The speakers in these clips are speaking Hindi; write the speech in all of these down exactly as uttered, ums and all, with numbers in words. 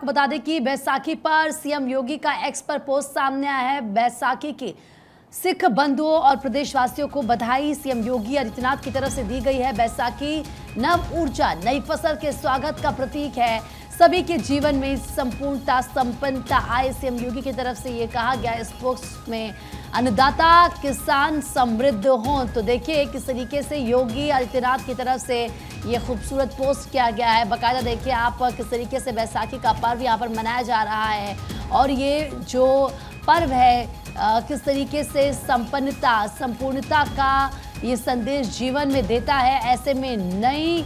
आपको बता दें कि बैसाखी पर सीएम योगी का एक्स पर पोस्ट सामने आया है। बैसाखी की सिख बंधुओं और प्रदेशवासियों को बधाई सीएम योगी आदित्यनाथ की तरफ से दी गई है। बैसाखी नव ऊर्जा, नई फसल के स्वागत का प्रतीक है। सभी के जीवन में संपूर्णता, संपन्नता आए, सीएम योगी की तरफ से ये कहा गया। इस पोस्ट में अन्नदाता किसान समृद्ध हों, तो देखिए किस तरीके से योगी आदित्यनाथ की तरफ से ये खूबसूरत पोस्ट किया गया है। बाकायदा देखिए आप किस तरीके से बैसाखी का पर्व यहाँ पर मनाया जा रहा है और ये जो पर्व है आ, किस तरीके से संपन्नता, संपूर्णता का ये संदेश जीवन में देता है। ऐसे में नई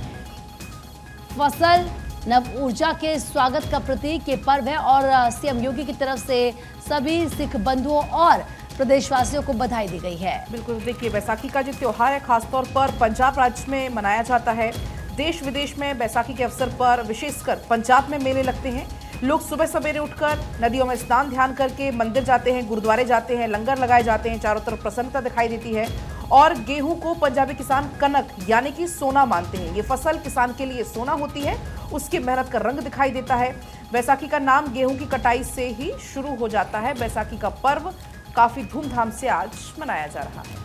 फसल, नव ऊर्जा के स्वागत का प्रतीक ये पर्व है और सीएम योगी की तरफ से सभी सिख बंधुओं और प्रदेशवासियों को बधाई दी गई है। बिल्कुल देखिए बैसाखी का जो त्यौहार है खासतौर पर पंजाब राज्य में मनाया जाता है। देश विदेश में बैसाखी के अवसर पर विशेषकर पंजाब में मेले लगते हैं। लोग सुबह सवेरे उठकर नदियों में स्नान ध्यान करके मंदिर जाते हैं, गुरुद्वारे जाते हैं, लंगर लगाए जाते हैं। चारों तरफ प्रसन्नता दिखाई देती है और गेहूं को पंजाबी किसान कनक यानी कि सोना मानते हैं। ये फसल किसान के लिए सोना होती है, उसकी मेहनत का रंग दिखाई देता है। बैसाखी का नाम गेहूं की कटाई से ही शुरू हो जाता है। बैसाखी का पर्व काफी धूमधाम से आज मनाया जा रहा है।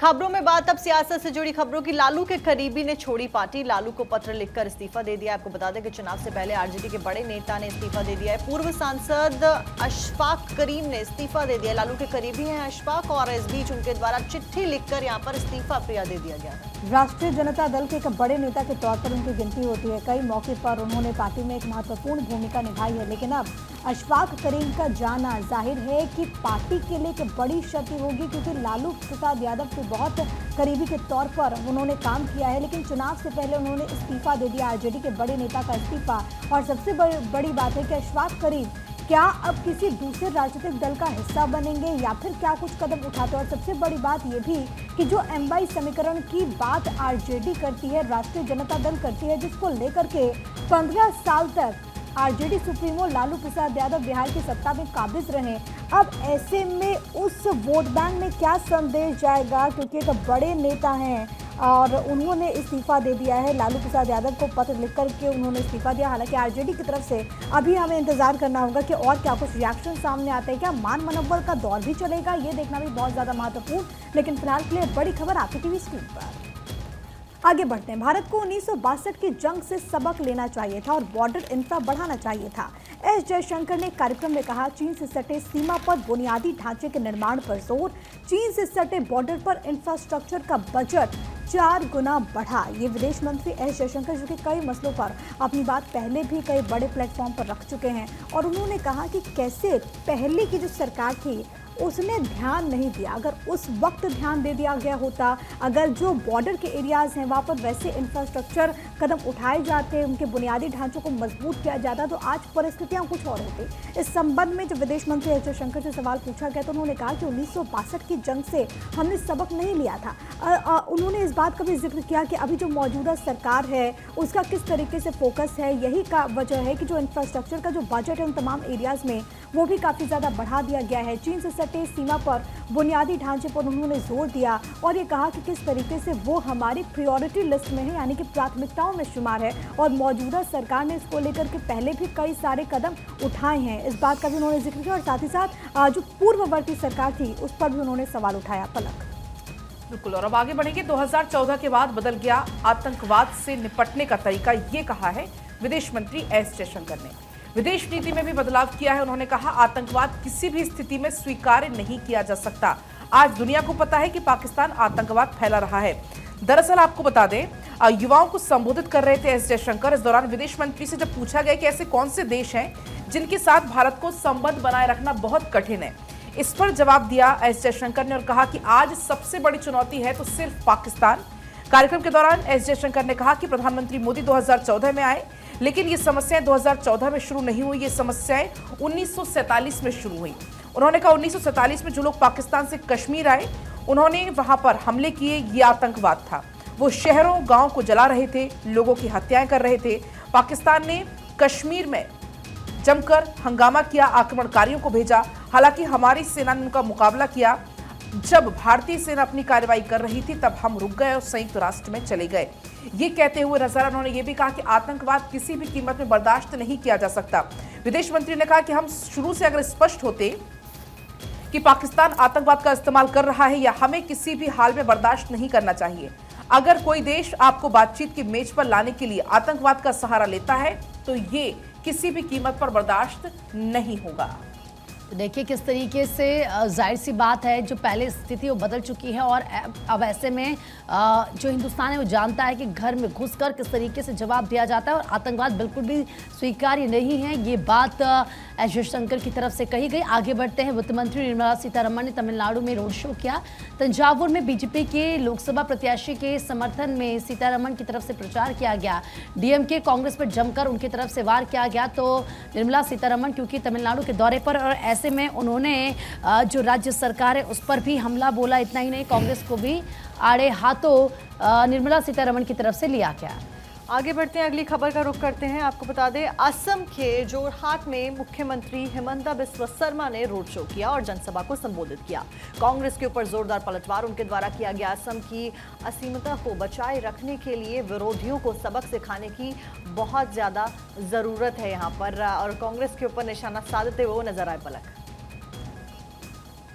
खबरों में बात अब सियासत से जुड़ी खबरों की। लालू के करीबी ने छोड़ी पार्टी, लालू को पत्र लिखकर इस्तीफा दे दिया। आपको बता दें कि चुनाव से पहले आरजेडी के बड़े नेता ने इस्तीफा दे दिया है। पूर्व सांसद अशफाक करीम ने इस्तीफा दे दिया। लालू के करीबी हैं अशफाक और इस बीच उनके द्वारा चिट्ठी लिखकर यहाँ पर इस्तीफा प्रिया दे दिया गया। राष्ट्रीय जनता दल के एक बड़े नेता के तौर पर उनकी गिनती होती है। कई मौके पर उन्होंने पार्टी में एक महत्वपूर्ण भूमिका निभाई है, लेकिन अब अशफाक करीम का जाना जाहिर है कि पार्टी के लिए एक बड़ी क्षति होगी, क्योंकि लालू प्रसाद यादव के बहुत करीबी के तौर पर उन्होंने काम किया है। लेकिन चुनाव से पहले उन्होंने इस्तीफा दे दिया। आरजेडी के बड़े नेता का इस्तीफा और सबसे बड़ी बात है कि अशफाक करीम क्या अब किसी दूसरे राजनीतिक दल का हिस्सा बनेंगे या फिर क्या कुछ कदम उठाते हैं। और सबसे बड़ी बात ये भी कि जो एमवाई समीकरण की बात आरजेडी करती है, राष्ट्रीय जनता दल करती है, जिसको लेकर के पंद्रह साल तक आरजेडी सुप्रीमो लालू प्रसाद यादव बिहार की सत्ता में काबिज रहे। अब ऐसे में उस वोट बैंक में क्या संदेश जाएगा, क्योंकि एक बड़े नेता हैं और उन्होंने इस्तीफा दे दिया है। लालू प्रसाद यादव को पत्र लिख कर के उन्होंने इस्तीफा दिया। हालांकि आरजेडी की तरफ से अभी हमें इंतजार करना होगा कि और क्या कुछ रिएक्शन सामने आते हैं, क्या मान मनोबल का दौर भी चलेगा, ये देखना भी बहुत ज़्यादा महत्वपूर्ण। लेकिन फिलहाल के लिए बड़ी खबर आपकी टीवी स्क्रीन पर। आगे बढ़ते हैं। भारत को उन्नीस सौ बासठ की जंग से सबक लेना चाहिए था और बॉर्डर इंफ्रा बढ़ाना चाहिए था। एस जयशंकर ने कार्यक्रम में कहा, चीन से सटे सीमा पर बुनियादी ढांचे के निर्माण पर जोर, चीन से सटे बॉर्डर पर इंफ्रास्ट्रक्चर का बजट चार गुना बढ़ा। ये विदेश मंत्री एस जयशंकर जो कि कई मसलों पर अपनी बात पहले भी कई बड़े प्लेटफॉर्म पर रख चुके हैं और उन्होंने कहा कि कैसे पहले की जो सरकार थी उसने ध्यान नहीं दिया। अगर उस वक्त ध्यान दे दिया गया होता, अगर जो बॉर्डर के एरियाज़ हैं वहाँ पर वैसे इंफ्रास्ट्रक्चर कदम उठाए जाते, उनके बुनियादी ढांचों को मजबूत किया जाता, तो आज परिस्थितियाँ कुछ और होती। इस संबंध में जब विदेश मंत्री एस जयशंकर से सवाल पूछा गया तो उन्होंने कहा कि उन्नीस सौ बासठ की जंग से हमने सबक नहीं लिया था। आ, आ, उन्होंने इस बात का भी जिक्र किया कि अभी जो मौजूदा सरकार है उसका किस तरीके से फोकस है। यही का वजह है कि जो इंफ्रास्ट्रक्चर का जो बजट है उन तमाम एरियाज़ में वो भी काफ़ी ज़्यादा बढ़ा दिया गया है। चीन से सटे सीमा पर बुनियादी ढांचे पर उन्होंने जोर दिया और ये कहा कि किस तरीके से वो हमारी प्रायोरिटी लिस्ट में है, यानी कि प्राथमिकताओं में शुमार है और मौजूदा सरकार ने इसको लेकर के पहले भी कई सारे कदम उठाए हैं। इस बात का भी उन्होंने जिक्र किया और साथ ही साथ जो पूर्ववर्ती सरकार थी उस पर भी उन्होंने सवाल उठाया। पलक बिल्कुल। और अब आगे बढ़ेंगे। दो हज़ार चौदह के बाद बदल गया आतंकवाद से निपटने का तरीका, ये कहा है विदेश मंत्री एस जयशंकर ने। विदेश नीति में भी बदलाव किया है। उन्होंने कहा आतंकवाद किसी भी स्थिति में स्वीकार्य नहीं किया जा सकता। आज दुनिया को पता है कि पाकिस्तान आतंकवाद फैला रहा है। दरअसल आपको बता दें युवाओं को संबोधित कर रहे थे एस जयशंकर। इस दौरान विदेश मंत्री से जब पूछा गया कि ऐसे कौन से देश हैं जिनके साथ भारत को संबंध बनाए रखना बहुत कठिन है, इस पर जवाब दिया एस जयशंकर ने और कहा कि आज सबसे बड़ी चुनौती है तो सिर्फ पाकिस्तान। कार्यक्रम के दौरान एस जयशंकर ने कहा कि प्रधानमंत्री मोदी दो हज़ार चौदह में आए, लेकिन ये समस्याएं दो हज़ार चौदह में शुरू नहीं हुई, ये समस्याएं उन्नीस सौ सैंतालीस में शुरू हुई। उन्होंने कहा उन्नीस सौ सैंतालीस में जो लोग पाकिस्तान से कश्मीर आए उन्होंने वहां पर हमले किए, ये आतंकवाद था। वो शहरों गांव को जला रहे थे, लोगों की हत्याएं कर रहे थे। पाकिस्तान ने कश्मीर में जमकर हंगामा किया, आक्रमणकारियों को भेजा। हालांकि हमारी सेना ने उनका मुकाबला किया। जब भारतीय सेना अपनी कार्रवाई कर रही थी तब हम रुक गए और संयुक्त राष्ट्र में चले गए। ये कहते हुए नजर उन्होंने ये भी कहा कि आतंकवाद किसी भी कीमत में बर्दाश्त नहीं किया जा सकता। विदेश मंत्री ने कहा कि हम शुरू से अगर स्पष्ट होते कि पाकिस्तान आतंकवाद का इस्तेमाल कर रहा है या हमें किसी भी हाल में बर्दाश्त नहीं करना चाहिए। अगर कोई देश आपको बातचीत की मेज पर लाने के लिए आतंकवाद का सहारा लेता है तो ये किसी भी कीमत पर बर्दाश्त नहीं होगा। देखिए किस तरीके से जाहिर सी बात है जो पहले स्थिति वो बदल चुकी है और अब ऐसे में जो हिंदुस्तान है वो जानता है कि घर में घुसकर किस तरीके से जवाब दिया जाता है और आतंकवाद बिल्कुल भी स्वीकार्य नहीं है। ये बात एस जयशंकर की तरफ से कही गई। आगे बढ़ते हैं। वित्त मंत्री निर्मला सीतारमण ने तमिलनाडु में रोड शो किया। तंजावुर में बीजेपी के लोकसभा प्रत्याशी के समर्थन में सीतारमण की तरफ से प्रचार किया गया। डीएमके कांग्रेस पर जमकर उनकी तरफ से वार किया गया तो निर्मला सीतारमण क्योंकि तमिलनाडु के दौरे पर और ऐसे में उन्होंने जो राज्य सरकार है उस पर भी हमला बोला। इतना ही नहीं कांग्रेस को भी आड़े हाथों निर्मला सीतारमण की तरफ से लिया गया। आगे बढ़ते हैं, अगली खबर का रुख करते हैं। आपको बता दें असम के जोरहाट में मुख्यमंत्री हिमंता बिस्वा सरमा ने रोड शो किया और जनसभा को संबोधित किया। कांग्रेस के ऊपर जोरदार पलटवार उनके द्वारा किया गया। असम की असीमता को बचाए रखने के लिए विरोधियों को सबक सिखाने की बहुत ज़्यादा ज़रूरत है यहाँ पर, और कांग्रेस के ऊपर निशाना साधते हुए नजर आए पलक।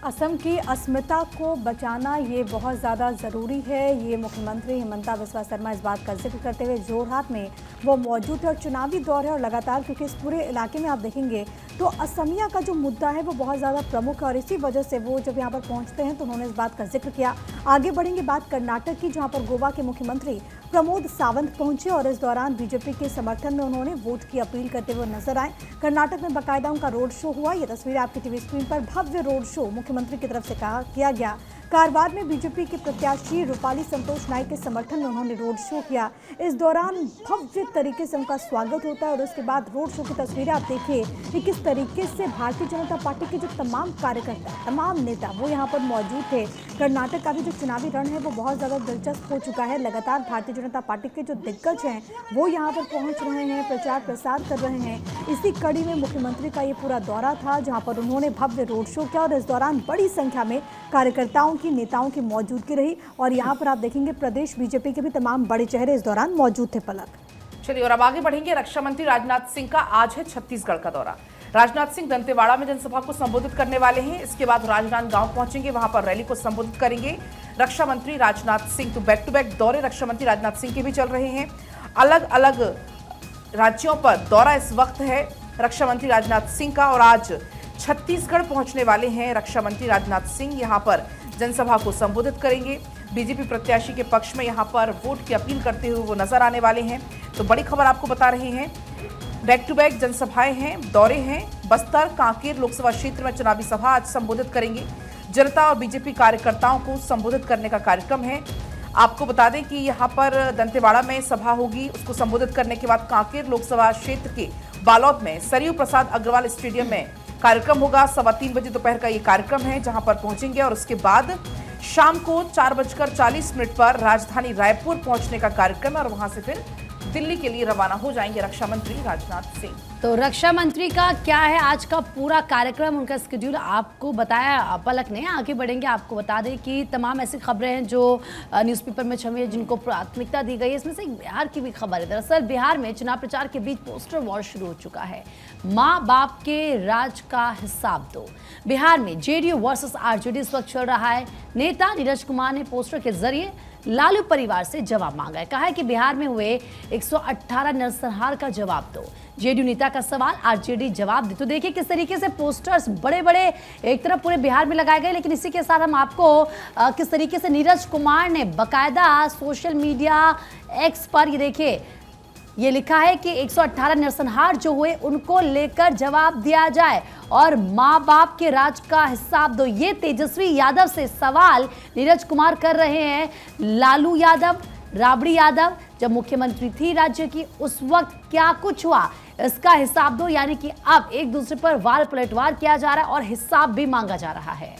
असम की अस्मिता को बचाना ये बहुत ज़्यादा ज़रूरी है। ये मुख्यमंत्री हिमंता बिस्वा सरमा इस बात का जिक्र करते हुए जोरहाट में वो मौजूद है और चुनावी दौर है और लगातार क्योंकि इस पूरे इलाके में आप देखेंगे तो असमिया का जो मुद्दा है वो बहुत ज़्यादा प्रमुख है और इसी वजह से वो जब यहाँ पर पहुँचते हैं तो उन्होंने इस बात का जिक्र किया। आगे बढ़ेंगे बात कर्नाटक की, जहाँ पर गोवा के मुख्यमंत्री प्रमोद सावंत पहुंचे और इस दौरान बीजेपी के समर्थन में उन्होंने वोट की अपील करते हुए नजर आए। कर्नाटक में बाकायदा उनका रोड शो हुआ। ये तस्वीर आपकी टीवी स्क्रीन पर। भव्य रोड शो मुख्यमंत्री की तरफ से कहा किया गया। कारवार में बीजेपी के प्रत्याशी रूपाली संतोष नाइक के समर्थन में उन्होंने रोड शो किया। इस दौरान भव्य तरीके से उनका स्वागत होता है और उसके बाद रोड शो की तस्वीरें आप देखिए कि किस तरीके से भारतीय जनता पार्टी के जो तमाम कार्यकर्ता तमाम नेता वो यहाँ पर मौजूद थे। कर्नाटक का भी जो चुनावी रण है वो बहुत ज़्यादा दिलचस्प हो चुका है। लगातार भारतीय जनता पार्टी के जो दिग्गज हैं वो यहाँ पर पहुँच रहे हैं, प्रचार प्रसार कर रहे हैं। इसी कड़ी में मुख्यमंत्री का ये पूरा दौरा था जहाँ पर उन्होंने भव्य रोड शो किया और इस दौरान बड़ी संख्या में कार्यकर्ताओं की नेताओं की मौजूदगी रही और यहाँ पर आप देखेंगे प्रदेश बीजेपी के भी तमाम बड़े चेहरे इस दौरान मौजूद थे पलक। चलिए और अब आगे बढ़ेंगे। रक्षा मंत्री राजनाथ सिंह का आज है छत्तीसगढ़ का दौरा। राजनाथ सिंह दंतेवाड़ा में जनसभा को संबोधित करने वाले हैं। इसके बाद राजनांदगांव पहुंचेंगे, वहां पर रैली को संबोधित करेंगे। रक्षा मंत्री राजनाथ सिंह तो बैक टू बैक दौरे रक्षा मंत्री राजनाथ सिंह के भी चल रहे हैं। अलग अलग राज्यों पर दौरा इस वक्त है रक्षा मंत्री राजनाथ सिंह का और आज छत्तीसगढ़ पहुंचने वाले हैं रक्षा मंत्री राजनाथ सिंह। यहाँ पर जनसभा को संबोधित करेंगे। बीजेपी प्रत्याशी के पक्ष में यहाँ पर वोट की अपील करते हुए वो नजर आने वाले हैं। तो बड़ी खबर आपको बता रहे हैं, बैक टू बैक जनसभाएं हैं, दौरे हैं। बस्तर कांकेर लोकसभा क्षेत्र में चुनावी सभा आज संबोधित करेंगे। जनता और बीजेपी कार्यकर्ताओं को संबोधित करने का कार्यक्रम है। आपको बता दें कि यहाँ पर दंतेवाड़ा में सभा होगी, उसको संबोधित करने के बाद कांकेर लोकसभा क्षेत्र के बालोद में सरयू प्रसाद अग्रवाल स्टेडियम में कार्यक्रम होगा। सवा तीन बजे दोपहर का ये कार्यक्रम है जहां पर पहुंचेंगे और उसके बाद शाम को चार बजकर चालीस मिनट पर राजधानी रायपुर पहुंचने का कार्यक्रम है और वहां से फिर दिल्ली के लिए रवाना हो जाएंगे रक्षा मंत्री राजनाथ सिंह। तो रक्षा मंत्री का क्या है आज का पूरा कार्यक्रम, उनका स्केड्यूल आपको बताया पलक ने। आगे बढ़ेंगे, आपको बता दें कि तमाम ऐसी खबरें हैं जो न्यूज़पेपर में छपी है जिनको प्राथमिकता दी गई है। इसमें से एक बिहार की भी खबर है। दरअसल बिहार में चुनाव प्रचार के बीच पोस्टर वॉर शुरू हो चुका है। माँ बाप के राज का हिसाब दो। बिहार में जेडीयू वर्सेस आरजेडी इस वक्त चल रहा है। नेता नीरज कुमार ने पोस्टर के जरिए लालू परिवार से जवाब मांगा है। कहा है कि बिहार में हुए एक सौ अठारह नरसंहार का जवाब दो। जेडीयू नेता का सवाल, आरजेडी जवाब दे। तो देखिए किस तरीके से पोस्टर्स बड़े बड़े एक तरफ पूरे बिहार में लगाए गए, लेकिन इसी के साथ हम आपको आ, किस तरीके से नीरज कुमार ने बकायदा सोशल मीडिया एक्स पर ये देखिए ये लिखा है कि एक सौ अठारह नरसंहार जो हुए उनको लेकर जवाब दिया जाए और माँ बाप के राज का हिसाब दो। ये तेजस्वी यादव से सवाल नीरज कुमार कर रहे हैं। लालू यादव, राबड़ी यादव जब मुख्यमंत्री थी राज्य की उस वक्त क्या कुछ हुआ इसका हिसाब दो, यानी कि अब एक दूसरे पर वार पलटवार किया जा रहा है और हिसाब भी मांगा जा रहा है।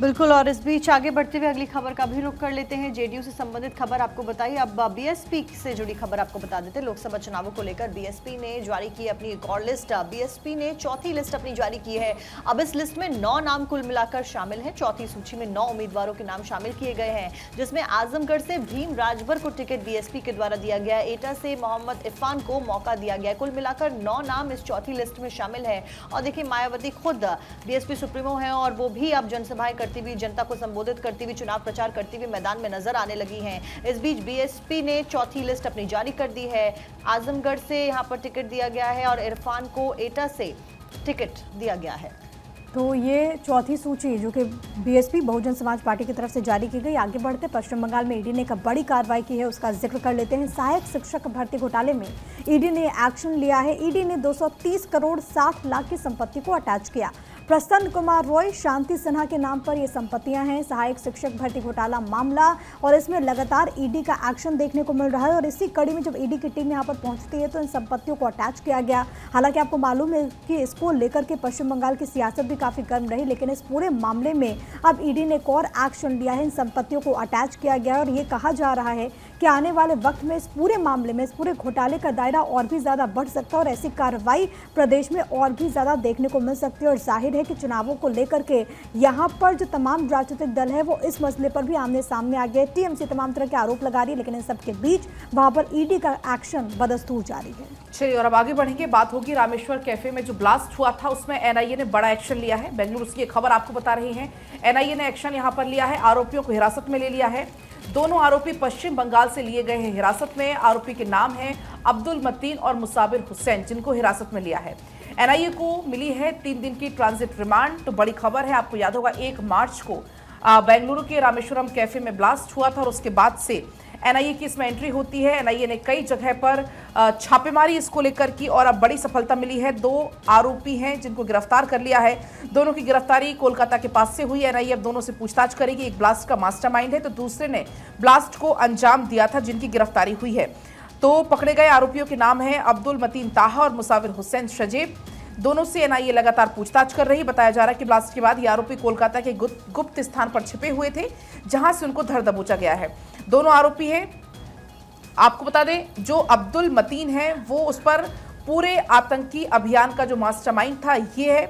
बिल्कुल, और इस बीच आगे बढ़ते हुए अगली खबर का भी रुख कर लेते हैं। जेडीयू से संबंधित खबर आपको बताई, अब बीएसपी से जुड़ी खबर आपको बता देते हैं। लोकसभा चुनावों को लेकर बीएसपी ने जारी की अपनी एक और लिस्ट। बीएसपी ने चौथी लिस्ट अपनी जारी की है। अब इस लिस्ट में नौ नाम कुल मिलाकर शामिल हैं। चौथी सूची में नौ उम्मीदवारों के नाम शामिल किए गए हैं, जिसमें आजमगढ़ से भीम राजभर को टिकट बीएसपी के द्वारा दिया गया है। एटा से मोहम्मद इरफान को मौका दिया गया है। कुल मिलाकर नौ नाम इस चौथी लिस्ट में शामिल है। और देखिए, मायावती खुद बीएसपी सुप्रीमो है और वो भी अब जनसभाएं करती हुई, जनता को संबोधित करती हुई, चुनाव प्रचार करती हुई मैदान में नजर आने लगी हैं। इस बीच बीएसपी ने चौथी लिस्ट अपनी जारी कर दी है। आजमगढ़ से यहां पर टिकट दिया गया है और इरफान को एटा से टिकट दिया गया है। तो ये चौथी सूची जो कि बीएसपी बहुजन समाज पार्टी की तरफ से जारी की गई। आगे बढ़ते, पश्चिम बंगाल में ईडी ने एक बड़ी कार्रवाई की है, उसका जिक्र कर लेते हैं। सहायक शिक्षक भर्ती घोटाले में ईडी ने एक्शन लिया है। ईडी ने दो सौ तीस करोड़ साठ लाख की संपत्ति को अटैच किया। प्रसन्न कुमार रॉय, शांति सिन्हा के नाम पर ये संपत्तियां हैं। सहायक शिक्षक भर्ती घोटाला मामला और इसमें लगातार ईडी का एक्शन देखने को मिल रहा है। और इसी कड़ी में जब ईडी की टीम यहाँ पर पहुंचती है तो इन संपत्तियों को अटैच किया गया। हालांकि आपको मालूम है कि इसको लेकर के पश्चिम बंगाल की सियासत भी काफ़ी गर्म रही, लेकिन इस पूरे मामले में अब ईडी ने एक और एक्शन लिया है। इन संपत्तियों को अटैच किया गया और ये कहा जा रहा है कि आने वाले वक्त में इस पूरे मामले में, इस पूरे घोटाले का दायरा और भी ज़्यादा बढ़ सकता है और ऐसी कार्रवाई प्रदेश में और भी ज़्यादा देखने को मिल सकती है। और जाहिर है कि चुनावों को लेकर के यहाँ पर जो तमाम राजनीतिक दल है वो इस मसले पर भी आमने सामने आ गए। टीएमसी तमाम तरह के आरोप लगा रही है, लेकिन इन सबके बीच वहाँ पर ईडी का एक्शन बदस्तूर जारी है। चलिए, और अब आगे बढ़ेंगे। बात होगी रामेश्वर कैफे में जो ब्लास्ट हुआ था, उसमें एनआईए ने बड़ा एक्शन लिया है। बेंगलुरु से ये खबर आपको बता रही है। एनआईए ने एक्शन यहाँ पर लिया है, आरोपियों को हिरासत में ले लिया है। दोनों आरोपी पश्चिम बंगाल से लिए गए हैं हिरासत में। आरोपी के नाम हैं अब्दुल मतीन और मुसाविर हुसैन, जिनको हिरासत में लिया है। एनआईए को मिली है तीन दिन की ट्रांजिट रिमांड। तो बड़ी खबर है, आपको याद होगा एक मार्च को बेंगलुरु के रामेश्वरम कैफे में ब्लास्ट हुआ था और उसके बाद से एनआईए की इसमें एंट्री होती है। एनआईए ने कई जगह पर छापेमारी इसको लेकर की और अब बड़ी सफलता मिली है। दो आरोपी हैं जिनको गिरफ्तार कर लिया है। दोनों की गिरफ्तारी कोलकाता के पास से हुई। एनआईए अब दोनों से पूछताछ करेगी। एक ब्लास्ट का मास्टरमाइंड है तो दूसरे ने ब्लास्ट को अंजाम दिया था, जिनकी गिरफ्तारी हुई है। तो पकड़े गए आरोपियों के नाम हैं अब्दुल मतीन ताहा और मुसाविर हुसैन शजेब। दोनों से एनआईए लगातार पूछताछ कर रही। बताया जा रहा है कि ब्लास्ट के बाद ये आरोपी कोलकाता के गुप्त स्थान पर छिपे हुए थे, जहां से उनको धर दबोचा गया है। दोनों आरोपी हैं, आपको बता दें, जो अब्दुल मतीन है वो उस पर पूरे आतंकी अभियान का जो मास्टरमाइंड था ये है।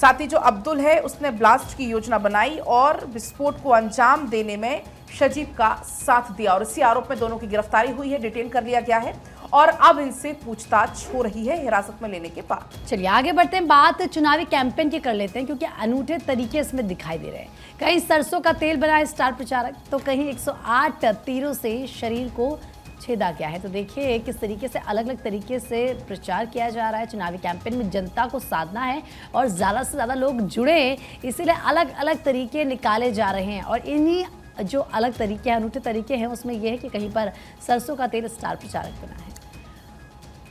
साथ ही जो अब्दुल है उसने ब्लास्ट की योजना बनाई और विस्फोट को अंजाम देने में शजीब का साथ दिया और इसी आरोप में दोनों की गिरफ्तारी हुई है। डिटेन कर लिया गया है और अब इनसे पूछताछ हो रही है हिरासत में लेने के बाद। चलिए, आगे बढ़ते हैं। बात चुनावी कैंपेन की कर लेते हैं, क्योंकि अनूठे तरीके इसमें दिखाई दे रहे हैं। कहीं सरसों का तेल बना है स्टार प्रचारक, तो कहीं एक सौ आठ तीरों से शरीर को छेदा गया है। तो देखिए किस तरीके से अलग अलग तरीके से प्रचार किया जा रहा है। चुनावी कैंपेन में जनता को साधना है और ज़्यादा से ज़्यादा लोग जुड़े, इसीलिए अलग अलग तरीके निकाले जा रहे हैं। और इन्हीं जो अलग तरीके हैं, अनूठे तरीके हैं, उसमें यह है कि कहीं पर सरसों का तेल स्टार प्रचारक बना है।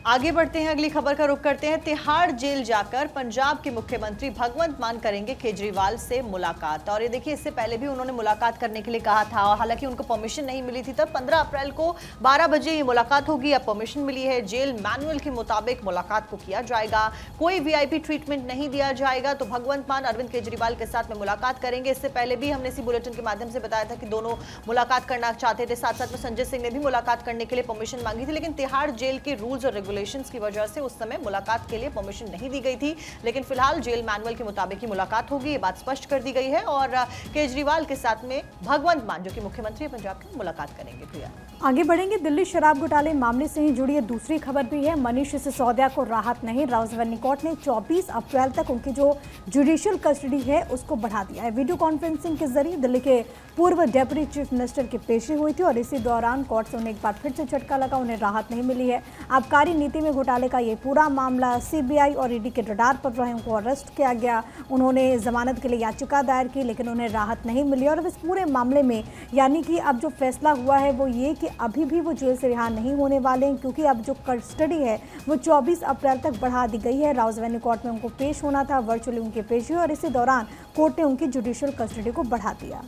आगे बढ़ते हैं, अगली खबर का रुख करते हैं। तिहाड़ जेल जाकर पंजाब के मुख्यमंत्री भगवंत मान करेंगे केजरीवाल से मुलाकात। और ये देखिए, इससे पहले भी उन्होंने मुलाकात करने के लिए कहा था और हालांकि उनको परमिशन नहीं मिली थी। तब पंद्रह अप्रैल को बारह बजे ये मुलाकात होगी। अब परमिशन मिली है। जेल मैनुअल के मुताबिक मुलाकात को किया जाएगा, कोई वीआईपी ट्रीटमेंट नहीं दिया जाएगा। तो भगवंत मान अरविंद केजरीवाल के साथ में मुलाकात करेंगे। इससे पहले भी हमने इसी बुलेटिन के माध्यम से बताया था कि दोनों मुलाकात करना चाहते थे। साथ साथ में संजय सिंह ने भी मुलाकात करने के लिए परमिशन मांगी थी, लेकिन तिहाड़ जेल के रूल्स और की वजह से उस समय मुलाकात के लिए परमिशन नहीं दी गई थी। लेकिन फिलहाल जेल मैनुअल के मुताबिक ही मुलाकात होगी, ये बात स्पष्ट कर दी गई है। और केजरीवाल के साथ में भगवंत मान, जो कि मुख्यमंत्री पंजाब के, मुलाकात करेंगे। प्रिया, आगे बढ़ेंगे। दिल्ली शराब घोटाले मामले से ही जुड़ी है दूसरी खबर भी है। मनीष सिसोदिया को राहत नहीं। राजभवनी कोर्ट ने चौबीस अप्रैल तक उनकी जो जुडिशियल कस्टडी है उसको बढ़ा दिया है। वीडियो कॉन्फ्रेंसिंग के जरिए दिल्ली के पूर्व डेप्यूटी चीफ मिनिस्टर की पेशी हुई थी और इसी दौरान कोर्ट से उन्हें एक बार फिर से झटका लगा, उन्हें राहत नहीं मिली है। आबकारी नीति में घोटाले का ये पूरा मामला सीबीआई और ईडी के रडार पर रहे। उनको अरेस्ट किया गया, उन्होंने जमानत के लिए याचिका दायर की, लेकिन उन्हें राहत नहीं मिली। और अब इस पूरे मामले में यानी कि अब जो फैसला हुआ है वो ये कि अभी भी वो जेल से रिहा नहीं होने वाले हैं, क्योंकि अब जो कस्टडी है वो चौबीस अप्रैल तक बढ़ा दी गई है। राजवेन्यू कोर्ट में उनको पेश होना था, वर्चुअली उनकी पेशी हुई और इसी दौरान कोर्ट ने उनकी जुडिशियल कस्टडी को बढ़ा दिया।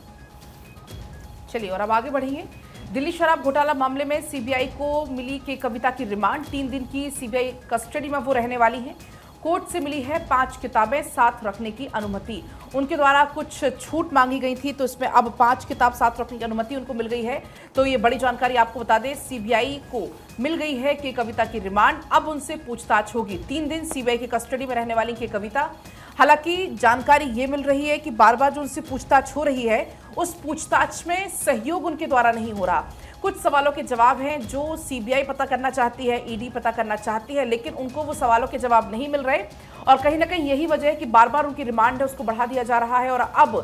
चलिए, और अब आगे बढ़ेंगे। दिल्ली शराब घोटाला मामले में सीबीआई को मिली के कविता की रिमांड। तीन दिन की सीबीआई कस्टडी में वो रहने वाली है। कोर्ट से मिली है पांच किताबें साथ रखने की अनुमति। उनके द्वारा कुछ छूट मांगी गई थी तो इसमें अब पांच किताब साथ रखने की अनुमति उनको मिल गई है। तो ये बड़ी जानकारी आपको बता दें, सीबीआई को मिल गई है कि कविता की रिमांड, अब उनसे पूछताछ होगी। तीन दिन सीबीआई की कस्टडी में रहने वाली की कविता। हालांकि जानकारी ये मिल रही है कि बार बार जो उनसे पूछताछ हो रही है उस पूछताछ में सहयोग उनके द्वारा नहीं हो रहा। कुछ सवालों के जवाब हैं जो सीबीआई पता करना चाहती है, ईडी पता करना चाहती है, लेकिन उनको वो सवालों के जवाब नहीं मिल रहे और कहीं ना कहीं यही वजह है कि बार बार उनकी रिमांड है उसको बढ़ा दिया जा रहा है और अब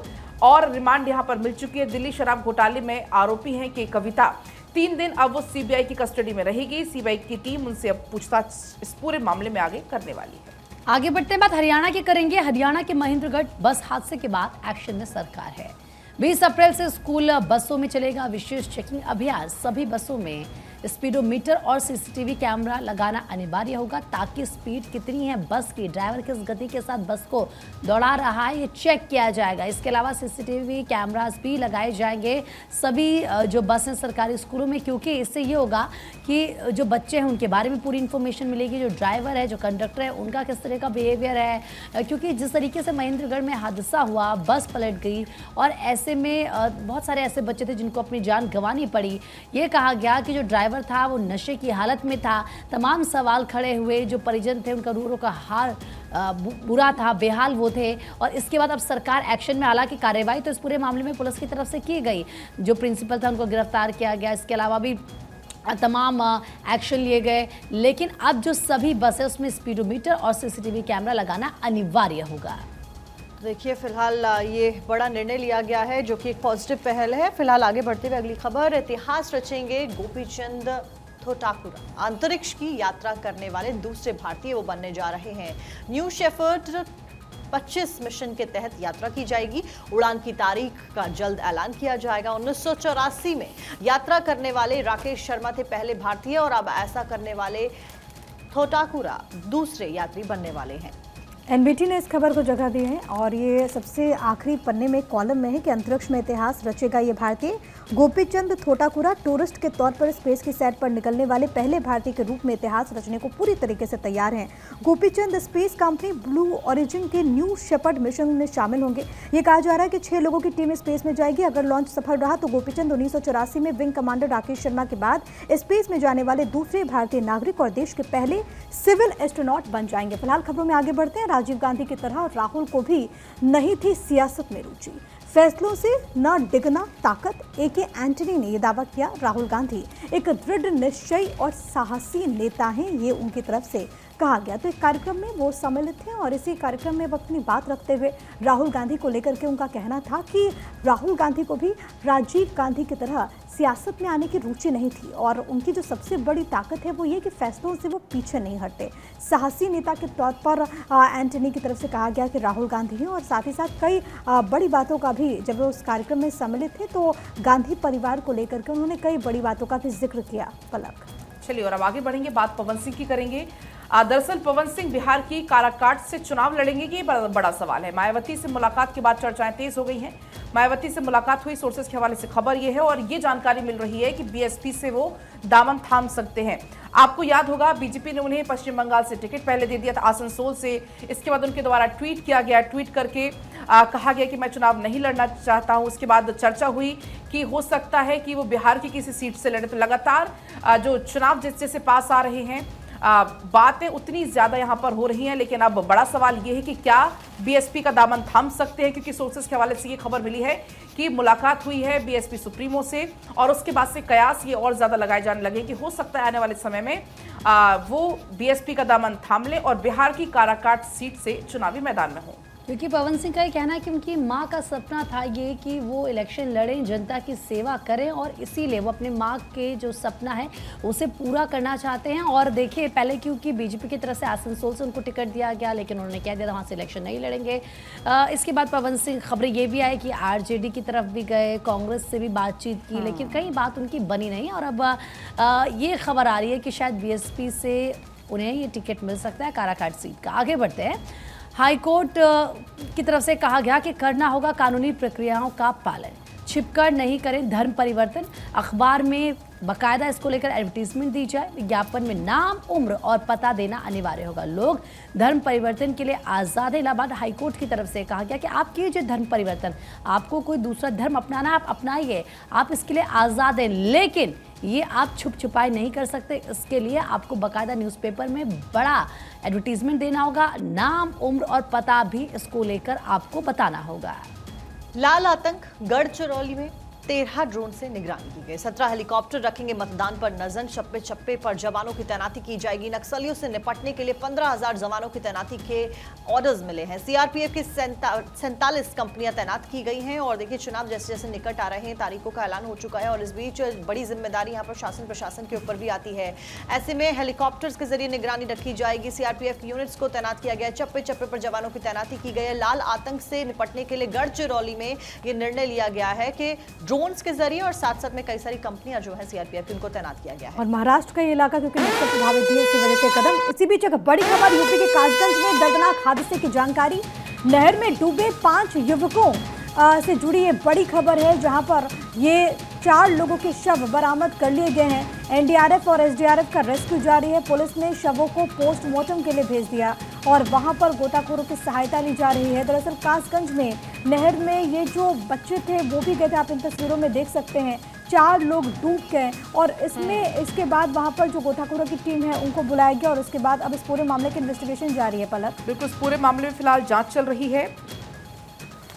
और रिमांड यहाँ पर मिल चुकी है। दिल्ली शराब घोटाले में आरोपी हैं के कविता। तीन दिन अब वो सीबीआई की कस्टडी में रहेगी। सीबीआई की टीम उनसे अब पूछताछ इस पूरे मामले में आगे करने वाली है। आगे बढ़ते हैं, बात हरियाणा के करेंगे। हरियाणा के महेंद्रगढ़ बस हादसे के बाद एक्शन में सरकार है। बीस अप्रैल से स्कूल बसों में चलेगा विशेष चेकिंग अभियान। सभी बसों में स्पीडोमीटर और सीसीटीवी कैमरा लगाना अनिवार्य होगा ताकि स्पीड कितनी है, बस की, ड्राइवर किस गति के साथ बस को दौड़ा रहा है, ये चेक किया जाएगा। इसके अलावा सीसीटीवी कैमरास भी लगाए जाएंगे सभी जो बस हैं सरकारी स्कूलों में, क्योंकि इससे ये होगा कि जो बच्चे हैं उनके बारे में पूरी इन्फॉर्मेशन मिलेगी, जो ड्राइवर है, जो कंडक्टर है, उनका किस तरह का बिहेवियर है। क्योंकि जिस तरीके से महेंद्रगढ़ में हादसा हुआ, बस पलट गई और ऐसे में बहुत सारे ऐसे बच्चे थे जिनको अपनी जान गंवानी पड़ी। ये कहा गया कि जो ड्राइवर था वो नशे की हालत में था। तमाम सवाल खड़े हुए। जो परिजन थे उनका रूह का हाल बुरा था, बेहाल वो थे। और इसके बाद अब सरकार एक्शन में। हालांकि कार्रवाई तो इस पूरे मामले में पुलिस की तरफ से की गई, जो प्रिंसिपल था उनको गिरफ्तार किया गया, इसके अलावा भी तमाम एक्शन लिए गए, लेकिन अब जो सभी बसें उसमें स्पीडोमीटर और सीसीटीवी कैमरा लगाना अनिवार्य होगा। देखिए फिलहाल ये बड़ा निर्णय लिया गया है जो कि एक पॉजिटिव पहल है। फिलहाल आगे बढ़ते हुए अगली खबर, इतिहास रचेंगे गोपीचंद थोटाकुरा, अंतरिक्ष की यात्रा करने वाले दूसरे भारतीय वो बनने जा रहे हैं। न्यू शेफर्ड पच्चीस मिशन के तहत यात्रा की जाएगी। उड़ान की तारीख का जल्द ऐलान किया जाएगा। उन्नीस सौ चौरासी में यात्रा करने वाले राकेश शर्मा थे पहले भारतीय और अब ऐसा करने वाले थोटाकुरा दूसरे यात्री बनने वाले हैं। एनबीटी ने इस खबर को जगह दी है और ये सबसे आखिरी पन्ने में कॉलम में है कि अंतरिक्ष में इतिहास रचेगा ये भारतीय। गोपीचंद थोटाकुरा टूरिस्ट के तौर पर स्पेस की सैर पर निकलने वाले पहले भारतीय के रूप में इतिहास रचने को पूरी तरीके से तैयार हैं। Gopichand space company Blue Origin के न्यू शेपर्ड मिशन में शामिल होंगे। ये कहा जा रहा है कि छह लोगों की टीम स्पेस में जाएगी। अगर लॉन्च सफल रहा तो गोपीचंद उन्नीस सौ चौरासी में विंग कमांडर राकेश शर्मा के बाद स्पेस में जाने वाले दूसरे भारतीय नागरिक और देश के पहले सिविल एस्ट्रोनॉट बन जाएंगे। फिलहाल खबरों में आगे बढ़ते हैं। राजीव गांधी की तरह राहुल को भी नहीं थी सियासत में रुचि, फैसलों से न डिगना ताकत। एके एंटनी ने यह दावा किया, राहुल गांधी एक दृढ़ निश्चयी और साहसी नेता हैं, ये उनकी तरफ से कहा गया। तो एक कार्यक्रम में वो सम्मिलित थे और इसी कार्यक्रम में वो अपनी बात रखते हुए राहुल गांधी को लेकर के उनका कहना था कि राहुल गांधी को भी राजीव गांधी की तरह सियासत में आने की रुचि नहीं थी और उनकी जो सबसे बड़ी ताकत है वो ये कि फैसलों से वो पीछे नहीं हटते। साहसी नेता के तौर पर एंटनी की तरफ से कहा गया कि राहुल गांधी हैं और साथ ही साथ कई बड़ी बातों का भी, जब वो उस कार्यक्रम में सम्मिलित थे तो गांधी परिवार को लेकर के उन्होंने कई बड़ी बातों का भी जिक्र किया। पलक चलिए और अब आगे बढ़ेंगे, बात पवन सिंह की करेंगे। दरअसल पवन सिंह बिहार की काराकाट से चुनाव लड़ेंगे कि बड़ा सवाल है। मायावती से मुलाकात के बाद चर्चाएं तेज हो गई हैं। मायावती से मुलाकात हुई, सोर्सेज के हवाले से खबर ये है और ये जानकारी मिल रही है कि बीएसपी से वो दामन थाम सकते हैं। आपको याद होगा बीजेपी ने उन्हें पश्चिम बंगाल से टिकट पहले दे दिया था, आसनसोल से। इसके बाद उनके द्वारा ट्वीट किया गया, ट्वीट करके आ, कहा गया कि मैं चुनाव नहीं लड़ना चाहता हूं। उसके बाद चर्चा हुई कि हो सकता है कि वो बिहार की किसी सीट से लड़े। तो लगातार आ, जो चुनाव जिस जैसे पास आ रहे हैं, बातें उतनी ज़्यादा यहाँ पर हो रही हैं, लेकिन अब बड़ा सवाल ये है कि क्या बीएसपी का दामन थाम सकते हैं, क्योंकि सोर्सेज के हवाले से ये खबर मिली है कि मुलाकात हुई है बीएसपी सुप्रीमो से और उसके बाद से कयास ये और ज़्यादा लगाए जाने लगे कि हो सकता है आने वाले समय में आ, वो बीएसपी का दामन थाम लें और बिहार की काराकाट सीट से चुनावी मैदान में हों। क्योंकि पवन सिंह का ये कहना है कि उनकी माँ का सपना था ये कि वो इलेक्शन लड़ें, जनता की सेवा करें और इसीलिए वो अपने माँ के जो सपना है उसे पूरा करना चाहते हैं। और देखिए पहले क्योंकि बीजेपी की तरफ से आसनसोल से उनको टिकट दिया गया, लेकिन उन्होंने कह दिया था वहाँ से इलेक्शन नहीं लड़ेंगे। आ, इसके बाद पवन सिंह, खबरें ये भी आई कि आरजेडी की तरफ भी गए, कांग्रेस से भी बातचीत की, लेकिन कहीं बात उनकी बनी नहीं। और अब आ, ये खबर आ रही है कि शायद बीएसपी से उन्हें ये टिकट मिल सकता है काराकाट सीट का। आगे बढ़ते हैं, हाईकोर्ट की तरफ से कहा गया कि करना होगा कानूनी प्रक्रियाओं का पालन, छिपकर नहीं करें धर्म परिवर्तन। अखबार में बाकायदा इसको लेकर एडवर्टीजमेंट दी जाए। विज्ञापन में नाम, उम्र और पता देना अनिवार्य होगा। लोग धर्म परिवर्तन के लिए आज़ाद इलाहाबाद हाईकोर्ट की तरफ से कहा गया कि आप कीजिए धर्म परिवर्तन, आपको कोई दूसरा धर्म अपनाना आप अपनाइए, आप इसके लिए आज़ाद हैं, लेकिन ये आप छुप छुपाई नहीं कर सकते। इसके लिए आपको बाकायदा न्यूज़पेपर में बड़ा एडवर्टीजमेंट देना होगा, नाम, उम्र और पता भी इसको लेकर आपको बताना होगा। लाल आतंक गढ़चिरौली में तेरह ड्रोन से निगरानी की गई। सत्रह हेलीकॉप्टर रखेंगे मतदान पर नजर। छप्पे छप्पे पर जवानों की तैनाती की जाएगी। नक्सलियों से निपटने के लिए पंद्रह हजार जवानों की तैनाती के ऑर्डर्स मिले हैं। सीआरपीएफ की सैंतालीस कंपनियां तैनात की गई हैं। और देखिए, चुनाव जैसे जैसे निकट आ रहे हैं, तारीखों का ऐलान हो चुका है और इस बीच बड़ी जिम्मेदारी यहाँ पर शासन प्रशासन के ऊपर भी आती है। ऐसे में हेलीकॉप्टर्स के जरिए निगरानी रखी जाएगी। सीआरपीएफ यूनिट्स को तैनात किया गया है। छप्पे छप्पे पर जवानों की तैनाती की गई है। लाल आतंक से निपटने के लिए गढ़चिरौली में ये निर्णय लिया गया है कि ड्रोन्स के जरिए और साथ साथ में कई सारी कंपनियां जो है सीआरपीएफ उनको तैनात किया गया है। और महाराष्ट्र का ये इलाका क्योंकि नक्सल प्रभावित है, इसी वजह से कदम। इसी बीच एक बड़ी खबर यूपी के कासगंज में दर्दनाक हादसे की जानकारी। नहर में डूबे पांच युवकों से जुड़ी ये बड़ी खबर है, जहां पर ये चार लोगों के शव बरामद कर लिए गए हैं। एनडीआरएफ और एसडीआरएफ का रेस्क्यू जारी है। पुलिस ने शवों को पोस्टमार्टम के लिए भेज दिया और वहां पर गोताखोरों की सहायता ली जा रही है। दरअसल कासगंज में नहर में ये जो बच्चे थे वो भी गए थे, आप इन तस्वीरों में देख सकते हैं, चार लोग डूब गए। और इसमें इसके बाद वहाँ पर जो गोताखोरों की टीम है उनको बुलाया गया और उसके बाद अब इस पूरे मामले की इन्वेस्टिगेशन जारी है। पलक बिल्कुल, इस पूरे मामले में फिलहाल जाँच चल रही है।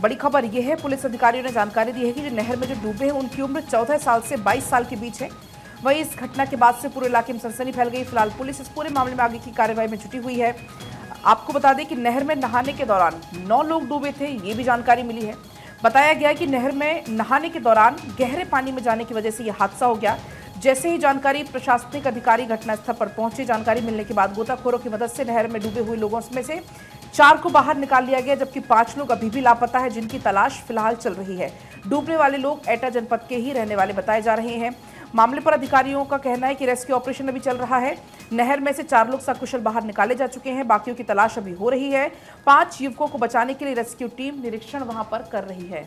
बड़ी खबर यह है, पुलिस अधिकारियों ने जानकारी दी है कि जो नहर में जो डूबे हैं उनकी उम्र चौदह साल से बाईस साल के बीच है। वहीं इस घटना के बाद से पूरे इलाके में सनसनी फैल गई। फिलहाल पुलिस इस पूरे मामले में आगे की कार्रवाई में जुटी हुई है। आपको बता दें कि नहर में नहाने के दौरान नौ लोग डूबे थे, ये भी जानकारी मिली है। बताया गया कि नहर में नहाने के दौरान गहरे पानी में जाने की वजह से यह हादसा हो गया। जैसे ही जानकारी प्रशासनिक अधिकारी घटनास्थल पर पहुंचे, जानकारी मिलने के बाद गोताखोरों की मदद से नहर में डूबे हुए लोगों में से चार को बाहर निकाल लिया गया, जबकि पांच लोग अभी भी लापता है, जिनकी तलाश फिलहाल चल रही है। डूबने वाले लोग एटा जनपद के ही रहने वाले बताए जा रहे हैं। मामले पर अधिकारियों का कहना है कि रेस्क्यू ऑपरेशन अभी चल रहा है। नहर में से चार लोग सकुशल बाहर निकाले जा चुके हैं, बाकियों की तलाश अभी हो रही है। पांच युवकों को बचाने के लिए रेस्क्यू टीम निरीक्षण वहां पर कर रही है।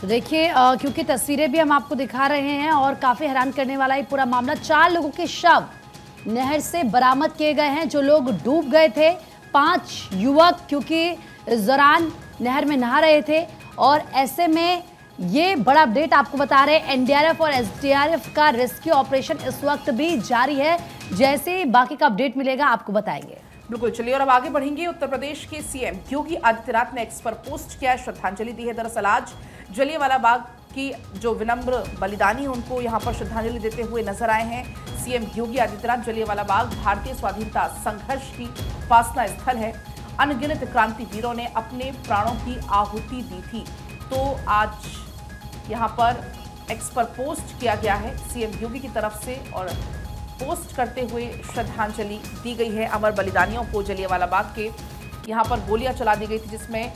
तो देखिए, क्योंकि तस्वीरें भी हम आपको दिखा रहे हैं और काफी हैरान करने वाला ये पूरा मामला। चार लोगों के शव नहर से बरामद किए गए हैं, जो लोग डूब गए थे। पांच युवक क्योंकि इस दौरान नहर में नहा रहे थे। और ऐसे में ये बड़ा अपडेट आपको बता रहे हैं, एनडीआरएफ और एसडीआरएफ का रेस्क्यू ऑपरेशन इस वक्त भी जारी है। जैसे ही बाकी का अपडेट मिलेगा आपको बताएंगे। बिल्कुल, चलिए और अब आगे बढ़ेंगे। उत्तर प्रदेश के सीएम योगी आदित्यनाथ ने एक्स पर पोस्ट किया, श्रद्धांजलि दी है। दरअसल आज जलियांवाला बाग की जो विनम्र बलिदानी है उनको यहाँ पर श्रद्धांजलि देते हुए नजर आए हैं सीएम योगी आदित्यनाथ। जलियांवाला बाग भारतीय स्वाधीनता संघर्ष की उपासना स्थल है। अनगिनत क्रांतिवीरों ने अपने प्राणों की आहुति दी थी, तो आज यहाँ पर एक्स पर पोस्ट किया गया है सीएम योगी की तरफ से और पोस्ट करते हुए श्रद्धांजलि दी गई है। अमर बलिदानियों को जलियांवाला बाग के यहाँ पर गोलियां चला दी गई थी, जिसमें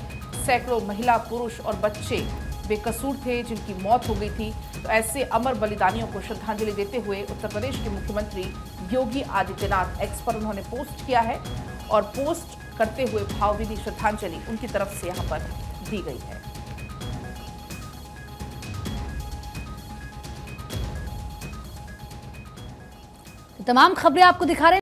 सैकड़ों महिला, पुरुष और बच्चे बेकसूर थे, जिनकी मौत हो गई थी। तो ऐसे अमर बलिदानियों को श्रद्धांजलि देते हुए उत्तर प्रदेश के मुख्यमंत्री योगी आदित्यनाथ एक्स पर उन्होंने पोस्ट किया है और पोस्ट करते हुए भावभीनी श्रद्धांजलि उनकी तरफ से यहां पर दी गई है। तमाम खबरें आपको दिखा रहे हैं।